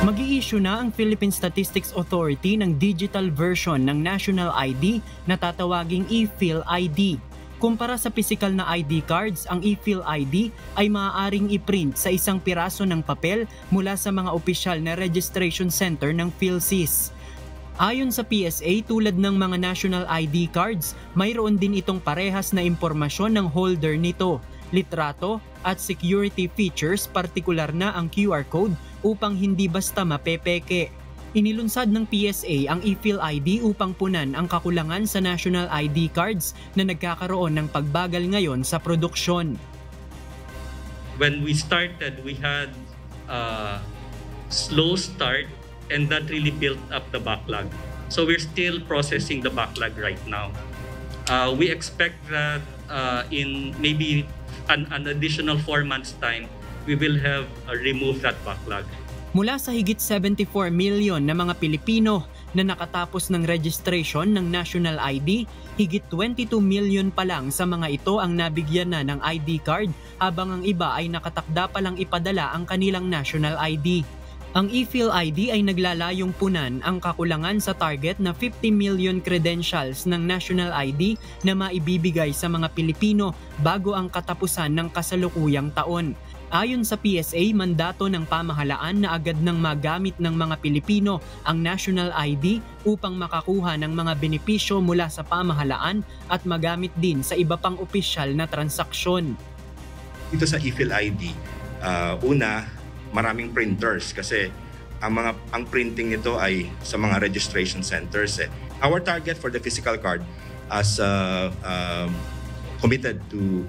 Mag-i-issue na ang Philippine Statistics Authority ng digital version ng national ID na tatawaging ePhilID. Kumpara sa pisikal na ID cards, ang ePhilID ay maaaring i-print sa isang piraso ng papel mula sa mga opisyal na registration center ng PhilSys. Ayon sa PSA, tulad ng mga national ID cards, mayroon din itong parehas na impormasyon ng holder nito, litrato at security features, partikular na ang QR code upang hindi basta mapepeke. Inilunsad ng PSA ang ePhilID upang punan ang kakulangan sa national ID cards na nagkakaroon ng pagbagal ngayon sa produksyon. When we started, we had a slow start, and that really built up the backlog. So we're still processing the backlog right now. We expect that in maybe an additional 4 months' time, we will have removed that backlog. Mula sa higit 74 million na mga Pilipino na nakatapos ng registration ng national ID, higit 22 million pa lang sa mga ito ang nabigyan na ng ID card, habang ang iba ay nakatakda pa lang ipadala ang kanilang national ID. Ang ePhilID ay naglalayong punan ang kakulangan sa target na 50 million credentials ng national ID na maibibigay sa mga Pilipino bago ang katapusan ng kasalukuyang taon. Ayon sa PSA, mandato ng pamahalaan na agad nang magamit ng mga Pilipino ang national ID upang makakuha ng mga benepisyo mula sa pamahalaan at magamit din sa iba pang opisyal na transaksyon. Dito sa ePhilID, una, maraming printers kasi ang printing nito ay sa mga registration centers. Our target for the physical card, as committed to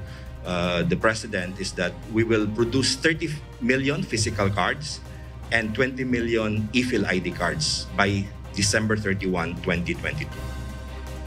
the President, is that we will produce 30 million physical cards and 20 million ePhilID cards by December 31, 2022.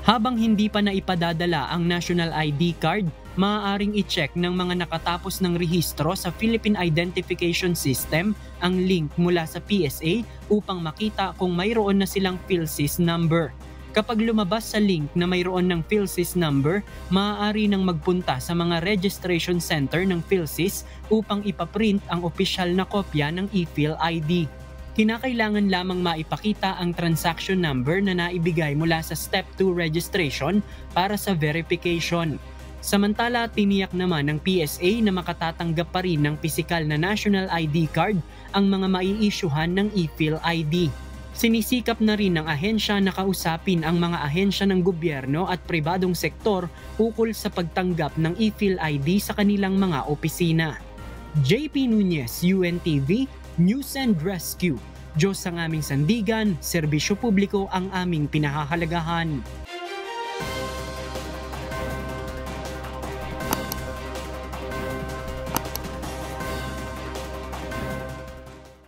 Habang hindi pa naipadadala ang national ID card, maaaring i-check ng mga nakatapos ng rehistro sa Philippine Identification System ang link mula sa PSA upang makita kung mayroon na silang PhilSys number. Kapag lumabas sa link na mayroon ng PhilSys number, maaari nang magpunta sa mga registration center ng PhilSys upang ipaprint ang opisyal na kopya ng ePhilID. Kinakailangan lamang maipakita ang transaction number na naibigay mula sa Step 2 registration para sa verification. Samantala, tiniyak naman ng PSA na makatatanggap pa rin ng pisikal na national ID card ang mga mai-isyuhan ng ePhilID. Sinisikap na rin ng ahensya na kausapin ang mga ahensya ng gobyerno at pribadong sektor ukol sa pagtanggap ng ePhilID sa kanilang mga opisina. JP Nuñez, UNTV, News and Rescue. Diyos ang aming sandigan, serbisyo publiko ang aming pinahahalagahan.